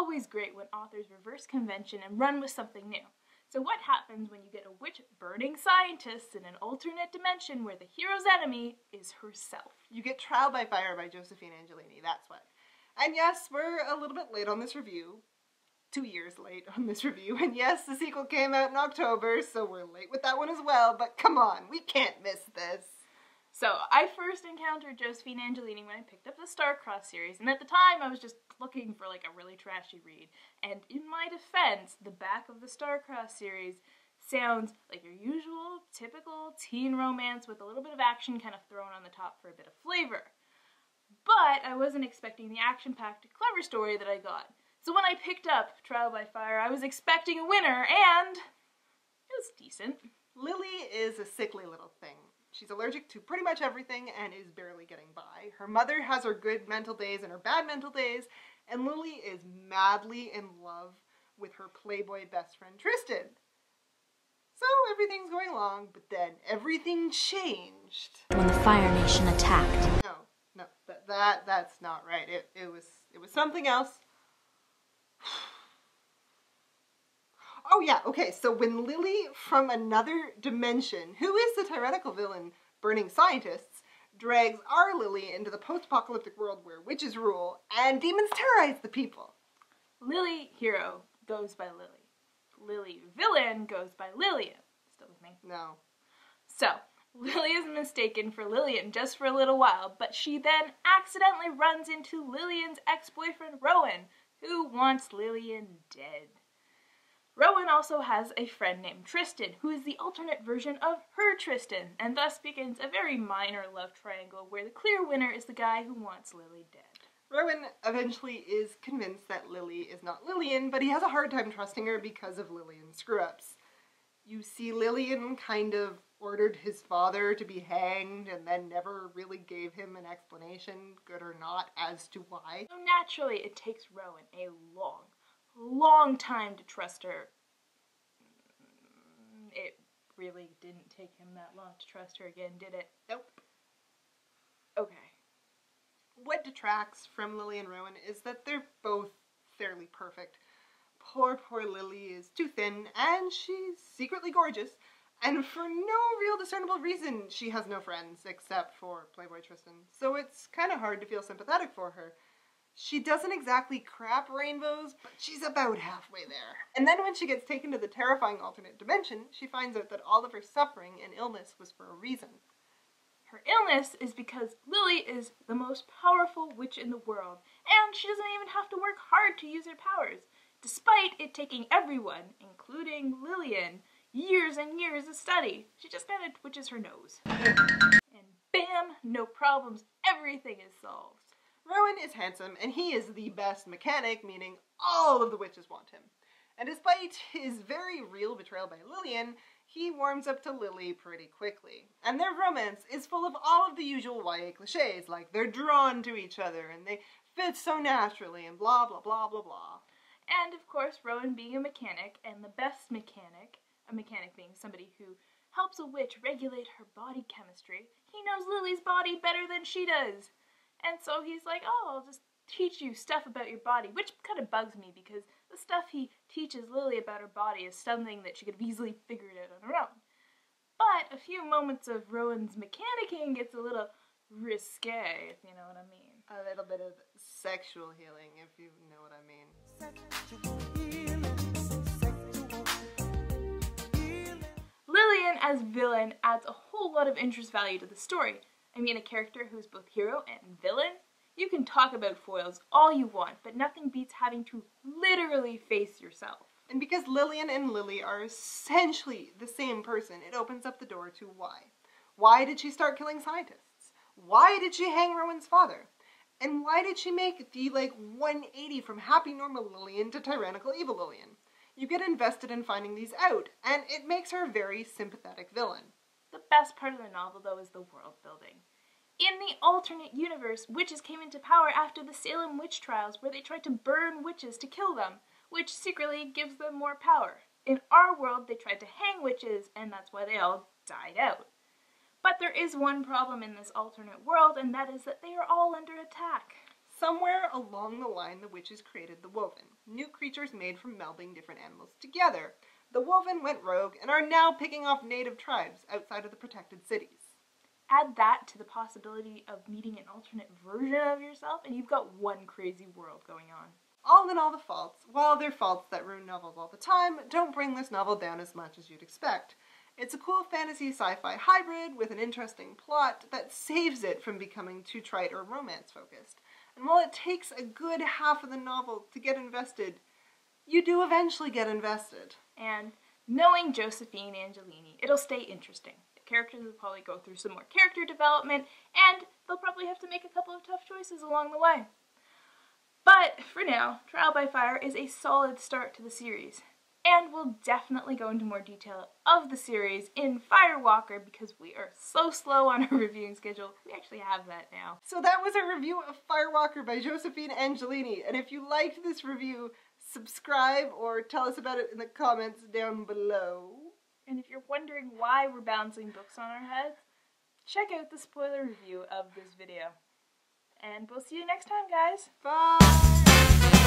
always great when authors reverse convention and run with something new. So what happens when you get a witch burning scientist in an alternate dimension where the hero's enemy is herself? You get Trial by Fire by Josephine Angelini, that's what. And yes, we're a little bit late on this review. 2 years late on this review, and yes, the sequel came out in October, so we're late with that one as well, but come on, we can't miss this. So, I first encountered Josephine Angelini when I picked up the Starcross series, and at the time I was just looking for like a really trashy read. And in my defense, the back of the Starcross series sounds like your usual, typical teen romance with a little bit of action kind of thrown on the top for a bit of flavor. But I wasn't expecting the action-packed, clever story that I got. So when I picked up Trial by Fire, I was expecting a winner, and it was decent. Lily is a sickly little thing. She's allergic to pretty much everything and is barely getting by. Her mother has her good mental days and her bad mental days, and Lily is madly in love with her playboy best friend, Tristan. So everything's going along, but then everything changed when the Fire Nation attacked. No, that's not right. It was something else. Oh yeah, okay, so when Lily from another dimension, who is the tyrannical villain burning scientists, drags our Lily into the post-apocalyptic world where witches rule and demons terrorize the people. Lily hero goes by Lily. Lily villain goes by Lillian. Still with me? No. So, Lily is mistaken for Lillian just for a little while, but she then accidentally runs into Lillian's ex-boyfriend Rowan, who wants Lillian dead. Rowan also has a friend named Tristan, who is the alternate version of her Tristan, and thus begins a very minor love triangle where the clear winner is the guy who wants Lily dead. Rowan eventually is convinced that Lily is not Lillian, but he has a hard time trusting her because of Lillian's screw-ups. You see, Lillian kind of ordered his father to be hanged and then never really gave him an explanation, good or not, as to why. So naturally, it takes Rowan a long time to trust her. It really didn't take him that long to trust her again, did it? Nope. Okay. What detracts from Lily and Rowan is that they're both fairly perfect. Poor Lily is too thin, and she's secretly gorgeous, and for no real discernible reason she has no friends except for Playboy Tristan, so it's kind of hard to feel sympathetic for her. She doesn't exactly crap rainbows, but she's about halfway there. And then when she gets taken to the terrifying alternate dimension, she finds out that all of her suffering and illness was for a reason. Her illness is because Lily is the most powerful witch in the world, and she doesn't even have to work hard to use her powers, despite it taking everyone, including Lillian, years and years of study. She just kind of twitches her nose. And bam, no problems, everything is solved. Rowan is handsome, and he is the best mechanic, meaning all of the witches want him. And despite his very real betrayal by Lillian, he warms up to Lily pretty quickly. And their romance is full of all of the usual YA cliches, like they're drawn to each other, and they fit so naturally, and blah blah blah blah blah. And of course, Rowan being a mechanic, and the best mechanic, a mechanic being somebody who helps a witch regulate her body chemistry, he knows Lily's body better than she does. And so he's like, oh, I'll just teach you stuff about your body, which kind of bugs me because the stuff he teaches Lily about her body is something that she could have easily figured out on her own. But a few moments of Rowan's mechanicking gets a little risque, if you know what I mean. A little bit of sexual healing, if you know what I mean. Lillian as villain adds a whole lot of interest value to the story. I mean, a character who's both hero and villain. You can talk about foils all you want, but nothing beats having to literally face yourself. And because Lillian and Lily are essentially the same person, it opens up the door to why. Why did she start killing scientists? Why did she hang Rowan's father? And why did she make the, 180 from happy normal Lillian to tyrannical evil Lillian? You get invested in finding these out, and it makes her a very sympathetic villain. The best part of the novel, though, is the world building. In the alternate universe, witches came into power after the Salem witch trials where they tried to burn witches to kill them, which secretly gives them more power. In our world, they tried to hang witches, and that's why they all died out. But there is one problem in this alternate world, and that is that they are all under attack. Somewhere along the line, the witches created the Wolven, new creatures made from melding different animals together. The Wolven went rogue and are now picking off native tribes outside of the protected cities. Add that to the possibility of meeting an alternate version of yourself, and you've got one crazy world going on. All in all, the faults, while they're faults that ruin novels all the time, don't bring this novel down as much as you'd expect. It's a cool fantasy sci-fi hybrid with an interesting plot that saves it from becoming too trite or romance-focused. And while it takes a good half of the novel to get invested, you do eventually get invested. And knowing Josephine Angelini, it'll stay interesting. The characters will probably go through some more character development, and they'll probably have to make a couple of tough choices along the way. But for now, Trial by Fire is a solid start to the series, and we'll definitely go into more detail of the series in Firewalker because we are so slow on our reviewing schedule. We actually have that now. So that was our review of Firewalker by Josephine Angelini, and if you liked this review, subscribe or tell us about it in the comments down below. And if you're wondering why we're bouncing books on our heads, check out the spoiler review of this video. And we'll see you next time, guys. Bye!